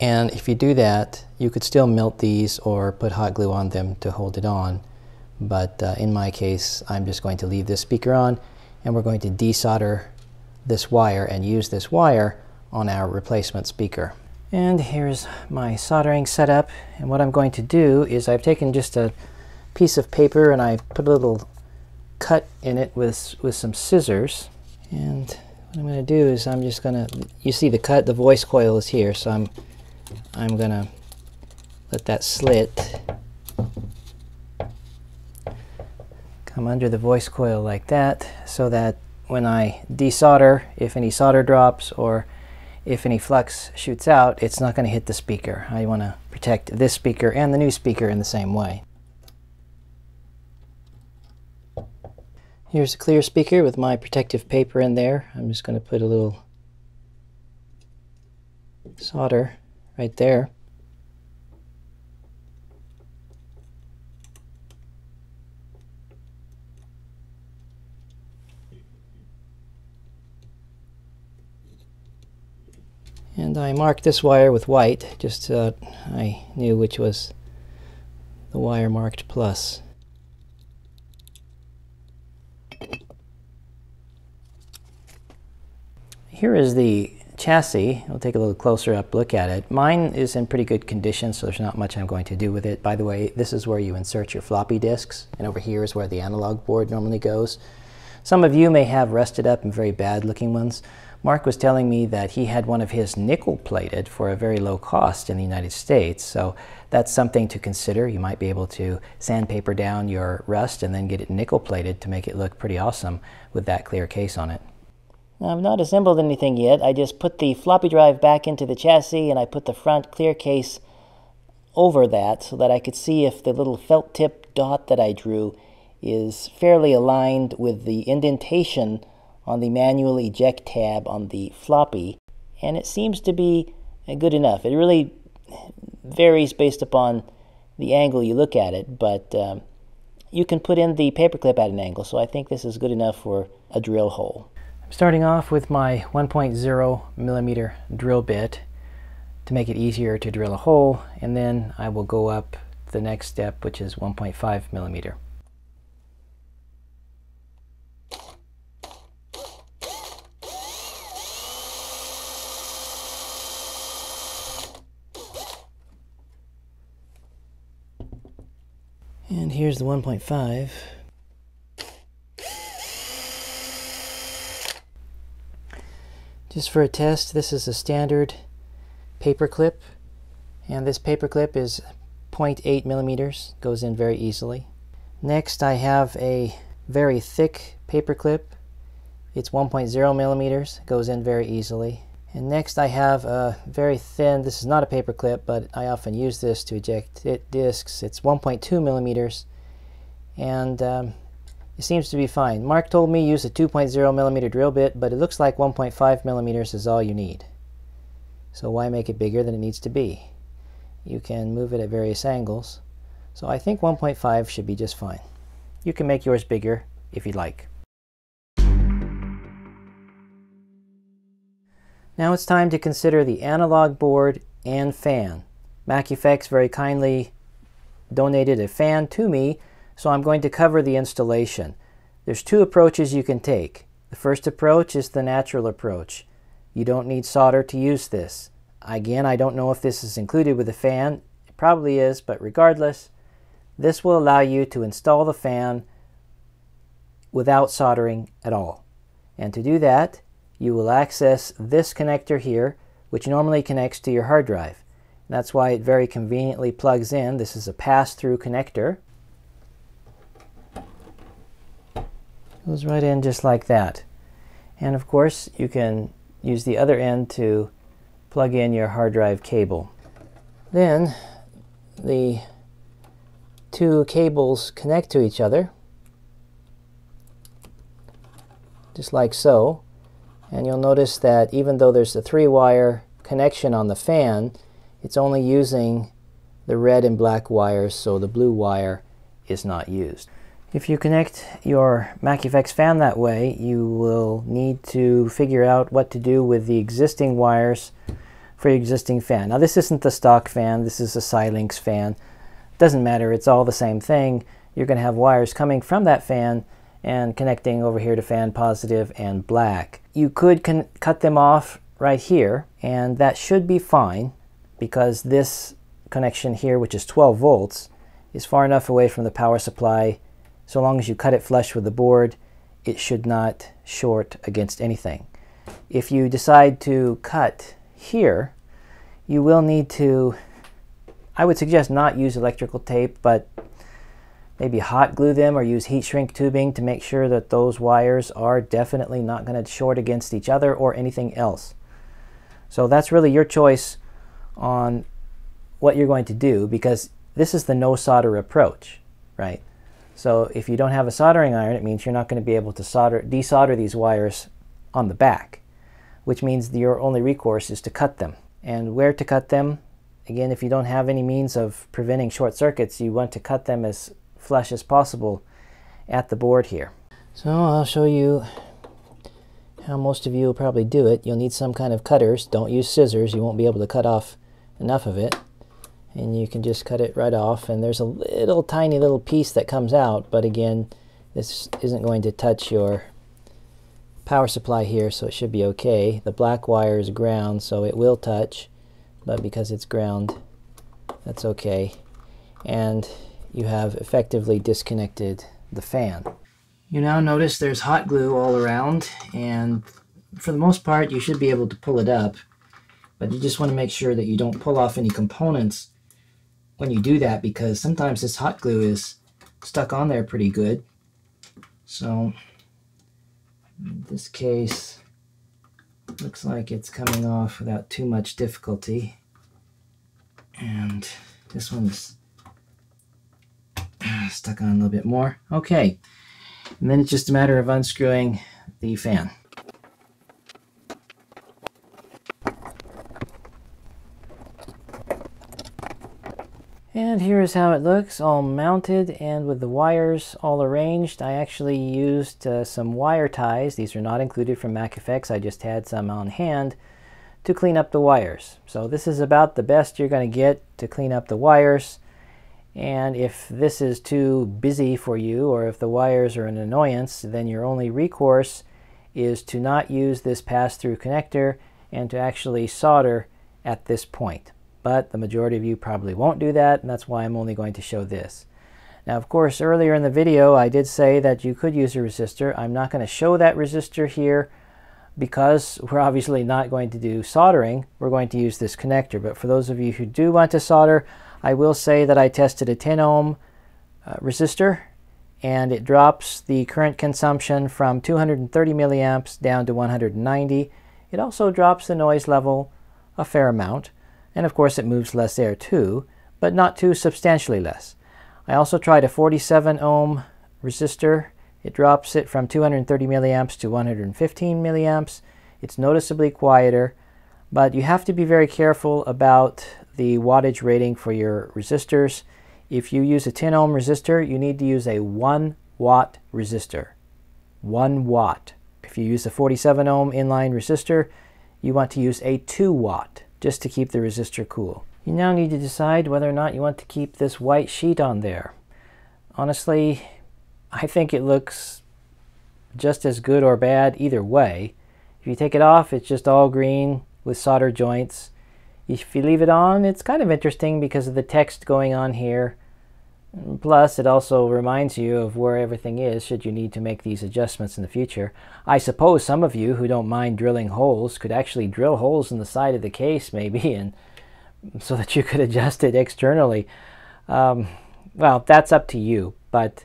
And if you do that, you could still melt these or put hot glue on them to hold it on. But uh, in my case, I'm just going to leave this speaker on, and we're going to desolder this wire and use this wire on our replacement speaker. And here's my soldering setup. And what I'm going to do is I've taken just a piece of paper and I put a little cut in it with, with some scissors. And what I'm going to do is I'm just going to, you see the cut, the voice coil is here. So I'm, I'm going to let that slit come under the voice coil like that, so that when I desolder, if any solder drops or if any flux shoots out, it's not going to hit the speaker. I want to protect this speaker and the new speaker in the same way. Here's a clear speaker with my protective paper in there. I'm just going to put a little solder right there. And I marked this wire with white, just so I knew which was the wire marked plus. Here is the chassis. I'll take a little closer up look at it. Mine is in pretty good condition, so there's not much I'm going to do with it. By the way, this is where you insert your floppy disks, and over here is where the analog board normally goes. Some of you may have rusted up and very bad looking ones. Mark was telling me that he had one of his nickel-plated for a very low cost in the United States, so that's something to consider. You might be able to sandpaper down your rust and then get it nickel-plated to make it look pretty awesome with that clear case on it. Now, I've not assembled anything yet. I just put the floppy drive back into the chassis and I put the front clear case over that so that I could see if the little felt tip dot that I drew is fairly aligned with the indentation on the manual eject tab on the floppy, and it seems to be good enough. It really varies based upon the angle you look at it, but um, you can put in the paperclip at an angle, so I think this is good enough for a drill hole. I'm starting off with my one point zero millimeter drill bit to make it easier to drill a hole, and then I will go up the next step, which is one point five millimeter. And here's the one point five. Just for a test, this is a standard paper clip, and this paper clip is zero point eight millimeters, goes in very easily. Next, I have a very thick paper clip. It's one point zero millimeters, goes in very easily. And next I have a very thin, this is not a paper clip, but I often use this to eject it, discs. It's one point two millimeters, and um, it seems to be fine. Mark told me use a two point zero millimeter drill bit, but it looks like one point five millimeters is all you need. So why make it bigger than it needs to be? You can move it at various angles. So I think one point five should be just fine. You can make yours bigger if you'd like. Now it's time to consider the analog board and fan. MacEffects very kindly donated a fan to me, so I'm going to cover the installation. There's two approaches you can take. The first approach is the natural approach. You don't need solder to use this. Again, I don't know if this is included with the fan. It probably is, but regardless, this will allow you to install the fan without soldering at all. And to do that, you will access this connector here, which normally connects to your hard drive. And that's why it very conveniently plugs in. This is a pass-through connector. Goes right in just like that. And of course, you can use the other end to plug in your hard drive cable. Then the two cables connect to each other, just like so. And you'll notice that even though there's a three-wire connection on the fan, it's only using the red and black wires, so the blue wire is not used. If you connect your MacEffects fan that way, you will need to figure out what to do with the existing wires for your existing fan. Now, this isn't the stock fan, this is a SilenX fan. Doesn't matter, it's all the same thing. You're going to have wires coming from that fan and connecting over here to fan positive and black. You could con cut them off right here, and that should be fine because this connection here, which is twelve volts, is far enough away from the power supply. So long as you cut it flush with the board, it should not short against anything. If you decide to cut here, you will need to, I would suggest not use electrical tape, but maybe hot glue them or use heat shrink tubing to make sure that those wires are definitely not going to short against each other or anything else. So that's really your choice on what you're going to do, because this is the no solder approach, right? So if you don't have a soldering iron, it means you're not going to be able to solder, desolder these wires on the back, which means your only recourse is to cut them. And where to cut them? Again, if you don't have any means of preventing short circuits, you want to cut them as flush as possible at the board here. So I'll show you how most of you will probably do it. You'll need some kind of cutters. Don't use scissors. You won't be able to cut off enough of it. And you can just cut it right off. And there's a little tiny little piece that comes out. But again, this isn't going to touch your power supply here, so it should be okay. The black wire is ground, so it will touch. But because it's ground, that's okay. And you have effectively disconnected the fan. You now notice there's hot glue all around, and for the most part you should be able to pull it up, but you just want to make sure that you don't pull off any components when you do that, because sometimes this hot glue is stuck on there pretty good. So in this case, looks like it's coming off without too much difficulty. And this one's stuck on a little bit more. Okay. And then it's just a matter of unscrewing the fan. And here is how it looks, all mounted and with the wires all arranged. I actually used uh, some wire ties. These are not included from MacEffects. I just had some on hand to clean up the wires. So this is about the best you're going to get to clean up the wires. And if this is too busy for you, or if the wires are an annoyance, then your only recourse is to not use this pass-through connector and to actually solder at this point. But the majority of you probably won't do that, and that's why I'm only going to show this. Now, of course, earlier in the video I did say that you could use a resistor. I'm not going to show that resistor here because we're obviously not going to do soldering. We're going to use this connector. But for those of you who do want to solder, I will say that I tested a ten ohm uh, resistor, and it drops the current consumption from two hundred thirty milliamps down to one hundred ninety. It also drops the noise level a fair amount. And of course it moves less air too, but not too substantially less. I also tried a forty-seven ohm resistor. It drops it from two hundred thirty milliamps to one hundred fifteen milliamps. It's noticeably quieter, but you have to be very careful about the wattage rating for your resistors. If you use a ten ohm resistor, you need to use a one watt resistor. one watt. If you use a forty-seven ohm inline resistor, you want to use a two watt. Just to keep the resistor cool. You now need to decide whether or not you want to keep this white sheet on there. Honestly, I think it looks just as good or bad either way. If you take it off, it's just all green with solder joints. If you leave it on, it's kind of interesting because of the text going on here. Plus, it also reminds you of where everything is should you need to make these adjustments in the future. I suppose some of you who don't mind drilling holes could actually drill holes in the side of the case maybe, and so that you could adjust it externally. Um, well, that's up to you, but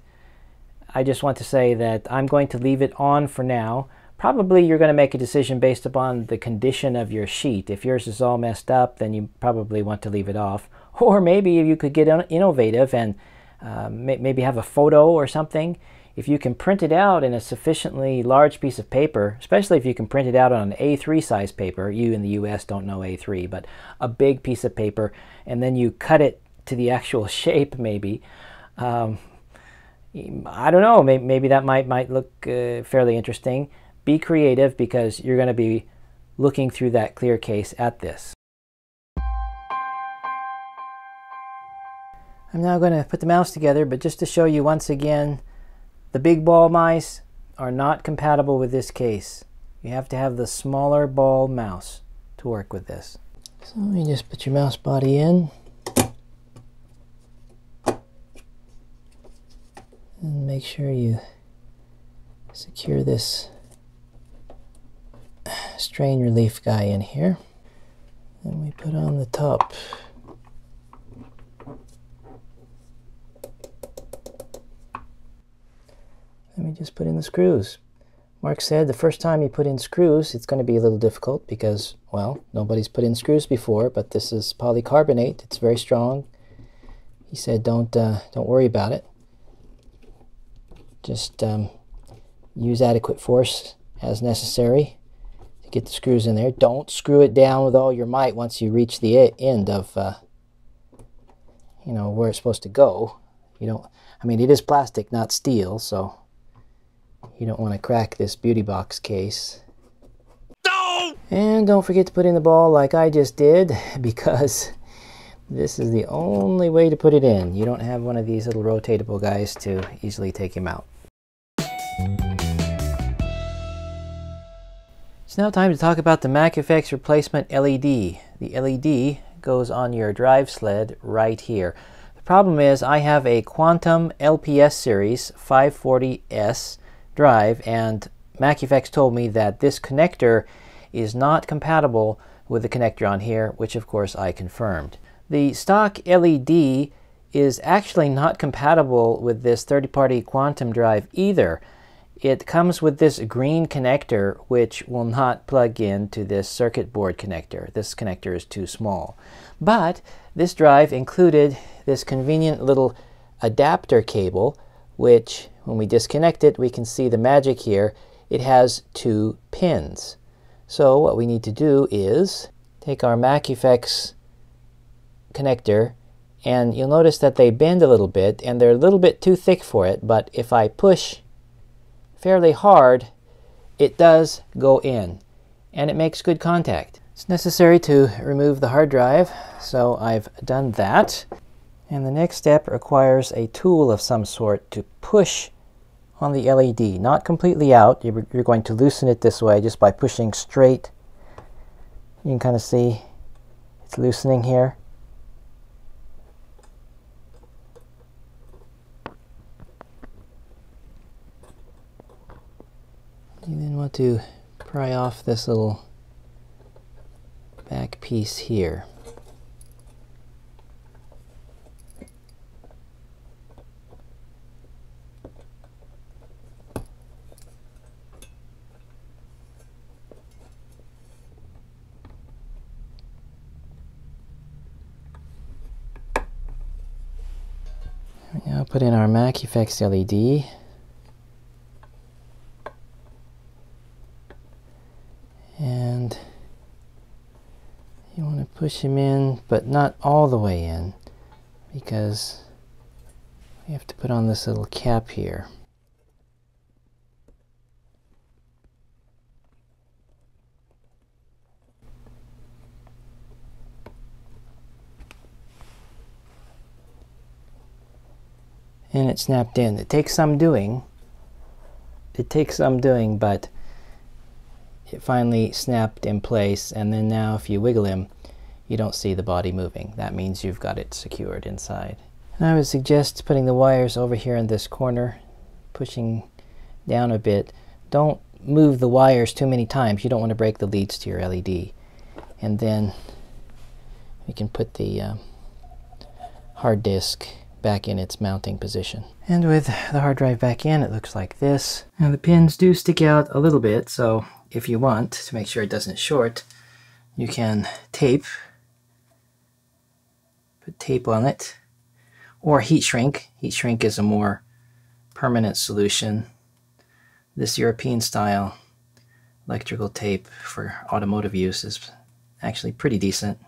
I just want to say that I'm going to leave it on for now. Probably you're going to make a decision based upon the condition of your sheet. If yours is all messed up, then you probably want to leave it off. Or maybe you could get innovative and uh, maybe have a photo or something. If you can print it out in a sufficiently large piece of paper, especially if you can print it out on an A three size paper, you in the U S don't know A three, but a big piece of paper, and then you cut it to the actual shape maybe. Um, I don't know, maybe, maybe that might, might look uh, fairly interesting. Be creative, because you're going to be looking through that clear case at this. I'm now going to put the mouse together, but just to show you once again, the big ball mice are not compatible with this case. You have to have the smaller ball mouse to work with this. So you just put your mouse body in and make sure you secure this strain relief guy in here, and we put on the top. Let me just put in the screws. Mark said the first time you put in screws it's going to be a little difficult because, well, nobody's put in screws before, but this is polycarbonate, it's very strong. He said don't uh, don't worry about it, just um, use adequate force as necessary. Get the screws in there. Don't screw it down with all your might once you reach the end of, uh, you know, where it's supposed to go. You don't, I mean, it is plastic, not steel, so you don't want to crack this beauty box case. No! And don't forget to put in the ball like I just did, because this is the only way to put it in. You don't have one of these little rotatable guys to easily take him out. It's now time to talk about the MacEffects replacement L E D. The L E D goes on your drive sled right here. The problem is I have a Quantum L P S series five forty S drive, and MacEffects told me that this connector is not compatible with the connector on here, which of course I confirmed. The stock L E D is actually not compatible with this third-party Quantum drive either. It comes with this green connector, which will not plug in to this circuit board connector. This connector is too small. But this drive included this convenient little adapter cable, which when we disconnect it, we can see the magic here. It has two pins. So what we need to do is take our MacEffects connector, and you'll notice that they bend a little bit, and they're a little bit too thick for it, but if I push fairly hard, it does go in, and it makes good contact. It's necessary to remove the hard drive, so I've done that. And the next step requires a tool of some sort to push on the L E D. Not completely out, you're, you're going to loosen it this way just by pushing straight. You can kind of see it's loosening here. You then want to pry off this little back piece here. We now put in our MacEffects L E D. And you want to push him in, but not all the way in, because we have to put on this little cap here. And it snapped in. It takes some doing, it takes some doing, but it finally snapped in place. And then now if you wiggle him, you don't see the body moving. That means you've got it secured inside. And I would suggest putting the wires over here in this corner, pushing down a bit. Don't move the wires too many times. You don't want to break the leads to your L E D. And then you can put the um, hard disk back in its mounting position. And with the hard drive back in, it looks like this. Now the pins do stick out a little bit, so if you want to make sure it doesn't short, you can tape, put tape on it, or heat shrink. Heat shrink is a more permanent solution. This European style electrical tape for automotive use is actually pretty decent.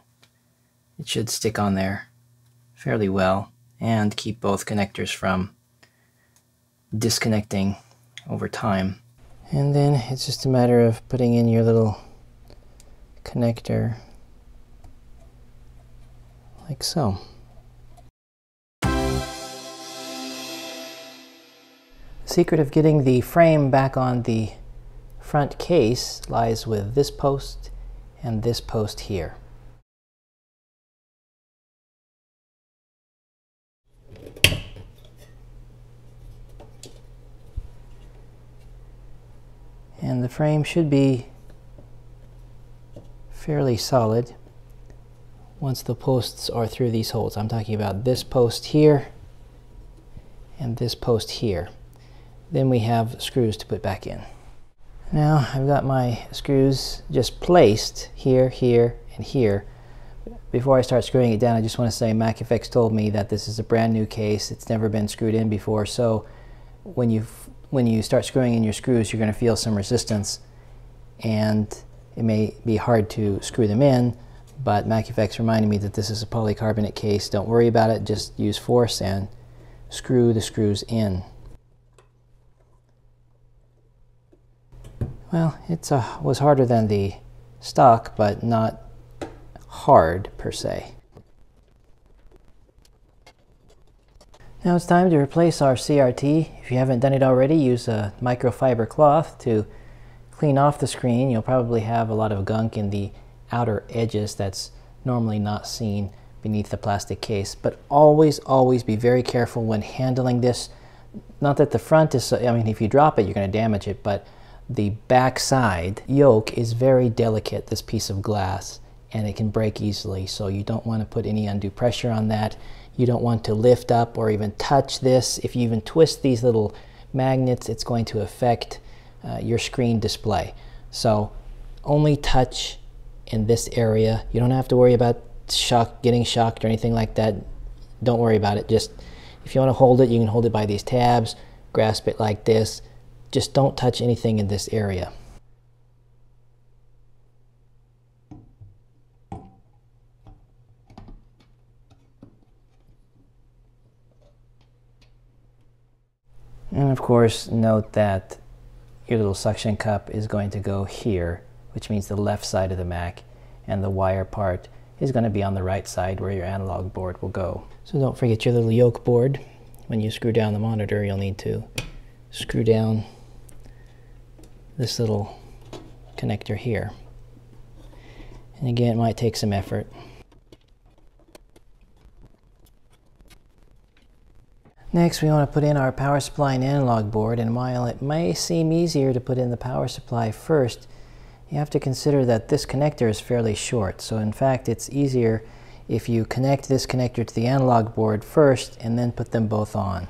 It should stick on there fairly well and keep both connectors from disconnecting over time. And then it's just a matter of putting in your little connector like so. The secret of getting the frame back on the front case lies with this post and this post here. And the frame should be fairly solid once the posts are through these holes. I'm talking about this post here and this post here. Then we have screws to put back in. Now I've got my screws just placed here, here, and here. Before I start screwing it down, I just want to say MacEffects told me that this is a brand new case. It's never been screwed in before, so when you've When you start screwing in your screws, you're going to feel some resistance, and it may be hard to screw them in, but MacEffects reminded me that this is a polycarbonate case. Don't worry about it, just use force and screw the screws in. Well, it was harder than the stock, but not hard per se. Now it's time to replace our C R T. If you haven't done it already, use a microfiber cloth to clean off the screen. You'll probably have a lot of gunk in the outer edges that's normally not seen beneath the plastic case. But always, always be very careful when handling this. Not that the front is, so, I mean, if you drop it, you're going to damage it, but the backside yoke is very delicate, this piece of glass, and it can break easily. So you don't want to put any undue pressure on that. You don't want to lift up or even touch this. If you even twist these little magnets, it's going to affect uh, your screen display. So only touch in this area. You don't have to worry about shock, getting shocked or anything like that. Don't worry about it. Just if you want to hold it, you can hold it by these tabs, grasp it like this. Just don't touch anything in this area. And of course, note that your little suction cup is going to go here, which means the left side of the Mac, and the wire part is going to be on the right side where your analog board will go. So don't forget your little yoke board. When you screw down the monitor, you'll need to screw down this little connector here. And again, it might take some effort. Next, we want to put in our power supply and analog board, and while it may seem easier to put in the power supply first, you have to consider that this connector is fairly short. So in fact, it's easier if you connect this connector to the analog board first and then put them both on.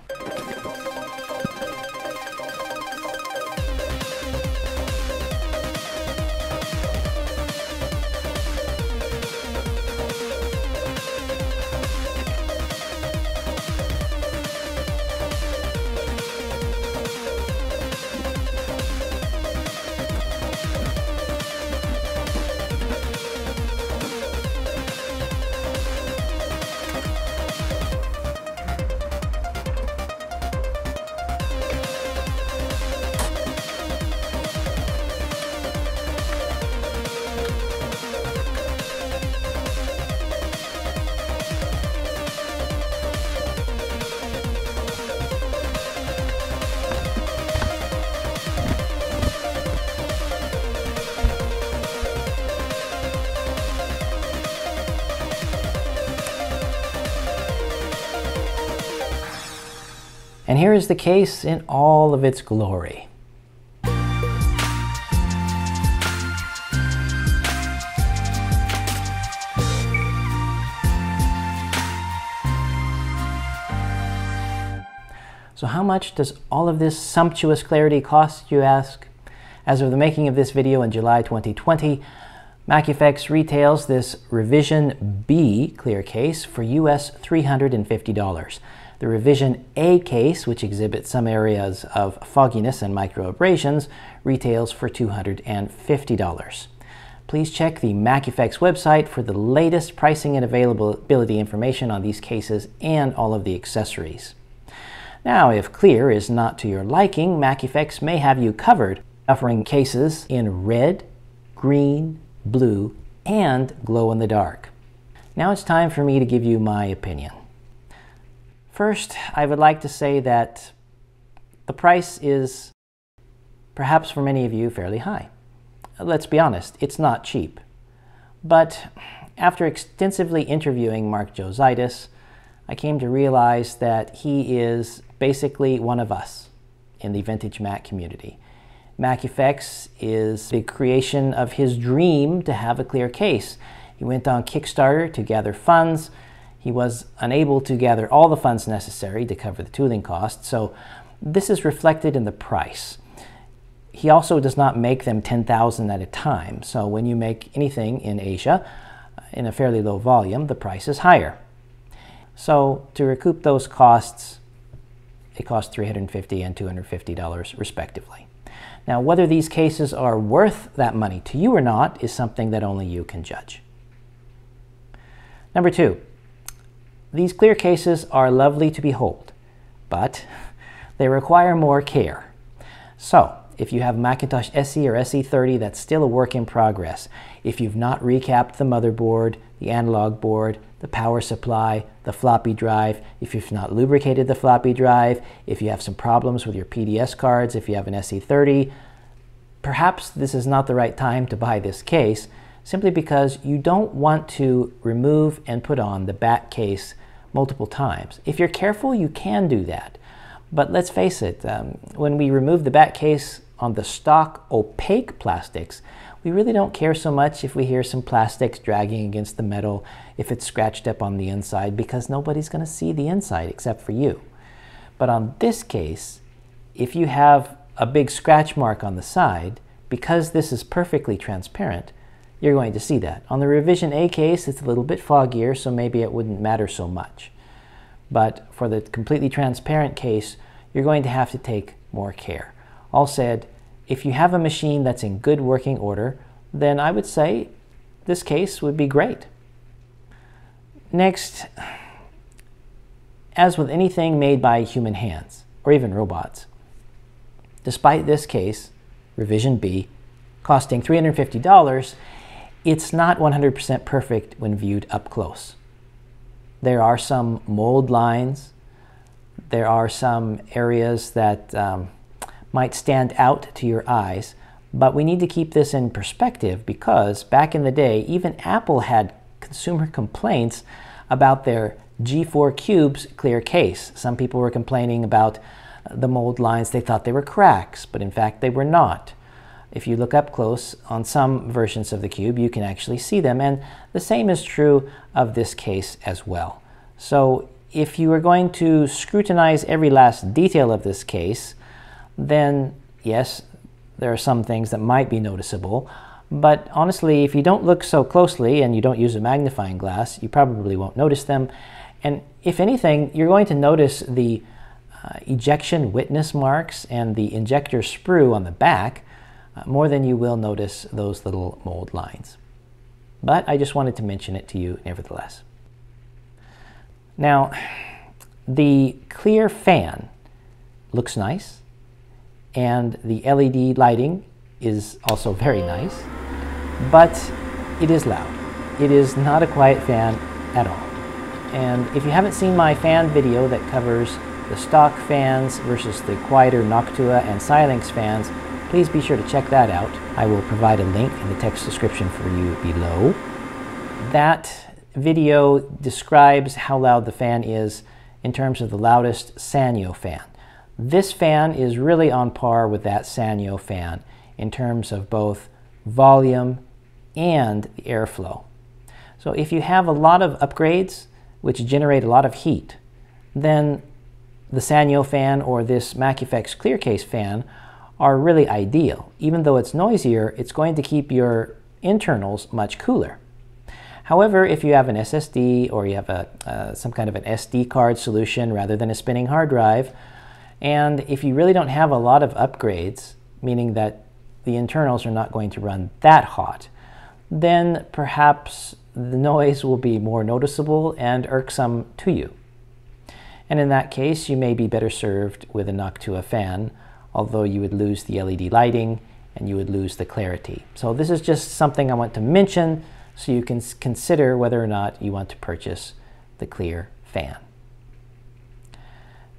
And here is the case in all of its glory. So how much does all of this sumptuous clarity cost, you ask? As of the making of this video in July twenty twenty, MacEffects retails this Revision B clear case for U S three hundred fifty dollars. The Revision A case, which exhibits some areas of fogginess and microabrasions, retails for two hundred fifty dollars. Please check the MacEffects website for the latest pricing and availability information on these cases and all of the accessories. Now, if clear is not to your liking, MacEffects may have you covered, offering cases in red, green, blue, and glow-in-the-dark. Now it's time for me to give you my opinion. First, I would like to say that the price is, perhaps for many of you, fairly high. Let's be honest, it's not cheap. But after extensively interviewing Mark Jozaitis, I came to realize that he is basically one of us in the vintage Mac community. MacEffects is the creation of his dream to have a clear case. He went on Kickstarter to gather funds. He was unable to gather all the funds necessary to cover the tooling costs, so this is reflected in the price. He also does not make them ten thousand at a time, so when you make anything in Asia in a fairly low volume, the price is higher. So to recoup those costs, it costs three hundred fifty dollars and two hundred fifty dollars respectively. Now, whether these cases are worth that money to you or not is something that only you can judge. Number two, these clear cases are lovely to behold, but they require more care. So if you have Macintosh S E or S E thirty, that's still a work in progress. If you've not recapped the motherboard, the analog board, the power supply, the floppy drive, if you've not lubricated the floppy drive, if you have some problems with your P D S cards, if you have an S E thirty, perhaps this is not the right time to buy this case, simply because you don't want to remove and put on the back case multiple times. If you're careful, you can do that. But let's face it, um, when we remove the back case on the stock opaque plastics, we really don't care so much if we hear some plastics dragging against the metal, if it's scratched up on the inside, because nobody's going to see the inside except for you. But on this case, if you have a big scratch mark on the side, because this is perfectly transparent, you're going to see that. On the Revision A case, it's a little bit foggier, so maybe it wouldn't matter so much. But for the completely transparent case, you're going to have to take more care. All said, if you have a machine that's in good working order, then I would say this case would be great. Next, as with anything made by human hands, or even robots, despite this case, Revision B, costing three hundred fifty dollars, it's not one hundred percent perfect when viewed up close. There are some mold lines. There are some areas that um, might stand out to your eyes, but we need to keep this in perspective because back in the day, even Apple had consumer complaints about their G four Cube's clear case. Some people were complaining about the mold lines. They thought they were cracks, but in fact they were not. If you look up close on some versions of the Cube, you can actually see them, and the same is true of this case as well. So if you are going to scrutinize every last detail of this case, then yes, there are some things that might be noticeable, but honestly, if you don't look so closely and you don't use a magnifying glass, you probably won't notice them. And if anything, you're going to notice the uh, ejection witness marks and the injector sprue on the back uh, more than you will notice those little mold lines. But I just wanted to mention it to you nevertheless. Now, the clear fan looks nice, and the L E D lighting is also very nice, but it is loud. It is not a quiet fan at all. And if you haven't seen my fan video that covers the stock fans versus the quieter Noctua and SilenX fans, please be sure to check that out. I will provide a link in the text description for you below. That video describes how loud the fan is in terms of the loudest Sanyo fan. This fan is really on par with that Sanyo fan in terms of both volume and the airflow. So if you have a lot of upgrades which generate a lot of heat, then the Sanyo fan or this MacEffects Clearcase fan are really ideal. Even though it's noisier, it's going to keep your internals much cooler. However, if you have an S S D or you have a, uh, some kind of an S D card solution rather than a spinning hard drive, and if you really don't have a lot of upgrades, meaning that the internals are not going to run that hot, then perhaps the noise will be more noticeable and irksome to you. And in that case, you may be better served with a Noctua fan, although you would lose the L E D lighting and you would lose the clarity. So this is just something I want to mention so you can consider whether or not you want to purchase the clear fan.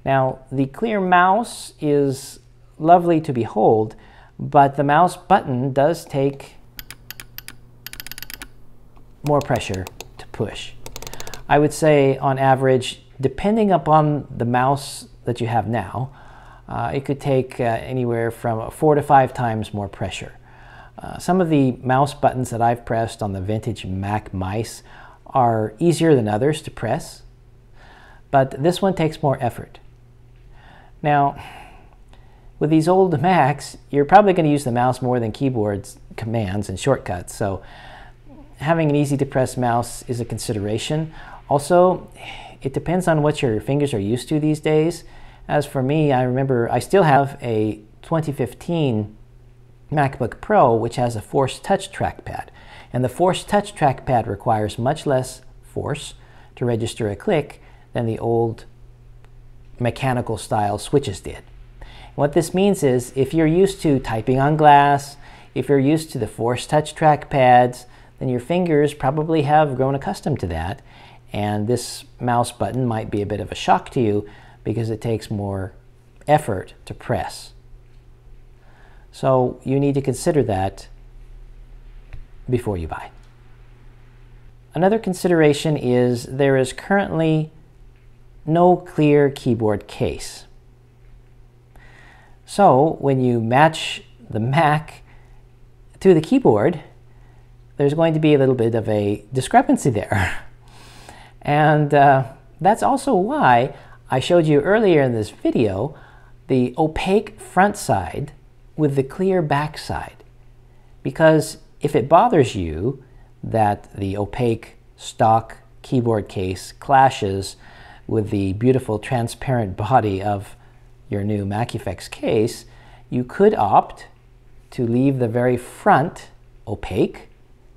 Now, the clear mouse is lovely to behold, but the mouse button does take more pressure to push. I would say on average, depending upon the mouse that you have now, uh, it could take uh, anywhere from four to five times more pressure. Uh, some of the mouse buttons that I've pressed on the vintage Mac mice are easier than others to press, but this one takes more effort. Now, with these old Macs, you're probably going to use the mouse more than keyboards, commands, and shortcuts, so having an easy-to-press mouse is a consideration. Also, it depends on what your fingers are used to these days. As for me, I remember I still have a twenty fifteen MacBook Pro, which has a Force Touch trackpad. And the Force Touch trackpad requires much less force to register a click than the old mechanical style switches did. And what this means is if you're used to typing on glass, if you're used to the Force Touch trackpads, then your fingers probably have grown accustomed to that. And this mouse button might be a bit of a shock to you because it takes more effort to press. So you need to consider that before you buy. Another consideration is there is currently no clear keyboard case. So when you match the Mac to the keyboard, there's going to be a little bit of a discrepancy there. And uh, that's also why I showed you earlier in this video the opaque front side with the clear backside, because if it bothers you that the opaque stock keyboard case clashes with the beautiful transparent body of your new MacEffects case, you could opt to leave the very front opaque,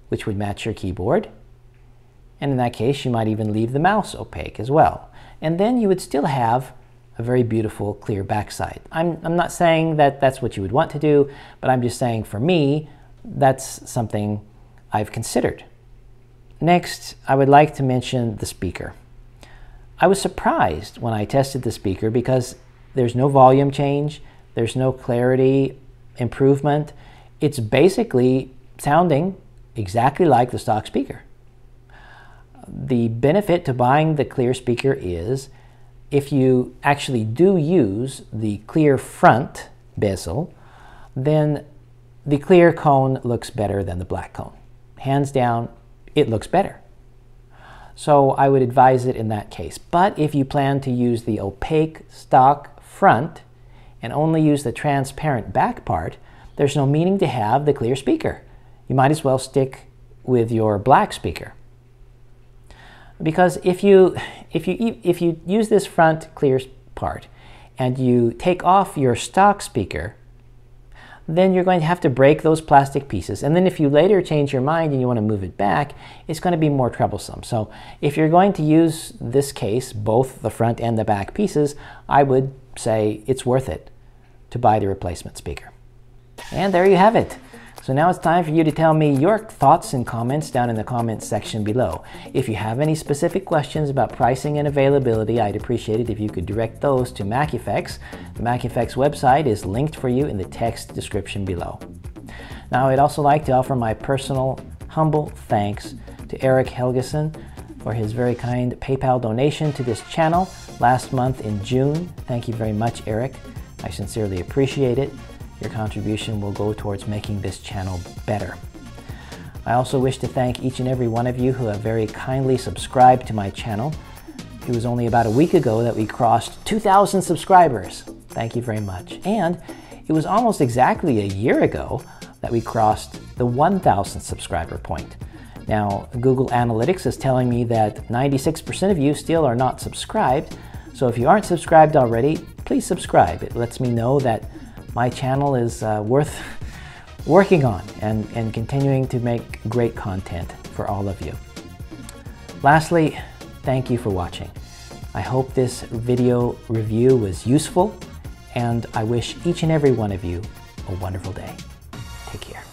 which would match your keyboard, and in that case you might even leave the mouse opaque as well, and then you would still have a very beautiful clear backside. I'm, I'm not saying that that's what you would want to do, but I'm just saying for me, that's something I've considered. Next, I would like to mention the speaker. I was surprised when I tested the speaker because there's no volume change, there's no clarity improvement. It's basically sounding exactly like the stock speaker. The benefit to buying the clear speaker is if you actually do use the clear front bezel, then the clear cone looks better than the black cone. Hands down, it looks better. So I would advise it in that case. But if you plan to use the opaque stock front and only use the transparent back part, there's no meaning to have the clear speaker. You might as well stick with your black speaker. Because if you, if you, if you use this front clear part and you take off your stock speaker, then you're going to have to break those plastic pieces. And then if you later change your mind and you want to move it back, it's going to be more troublesome. So if you're going to use this case, both the front and the back pieces, I would say it's worth it to buy the replacement speaker. And there you have it. So now it's time for you to tell me your thoughts and comments down in the comments section below. If you have any specific questions about pricing and availability, I'd appreciate it if you could direct those to MacEffects. The MacEffects website is linked for you in the text description below. Now I'd also like to offer my personal humble thanks to Eric Helgeson, for his very kind PayPal donation to this channel last month in June. Thank you very much, Eric. I sincerely appreciate it. Your contribution will go towards making this channel better. I also wish to thank each and every one of you who have very kindly subscribed to my channel. It was only about a week ago that we crossed two thousand subscribers. Thank you very much. And it was almost exactly a year ago that we crossed the one thousand subscriber point. Now, Google Analytics is telling me that ninety-six percent of you still are not subscribed. So if you aren't subscribed already, please subscribe. It lets me know that my channel is uh, worth working on and, and continuing to make great content for all of you. Lastly, thank you for watching. I hope this video review was useful, and I wish each and every one of you a wonderful day. Take care.